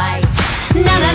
fights. Now that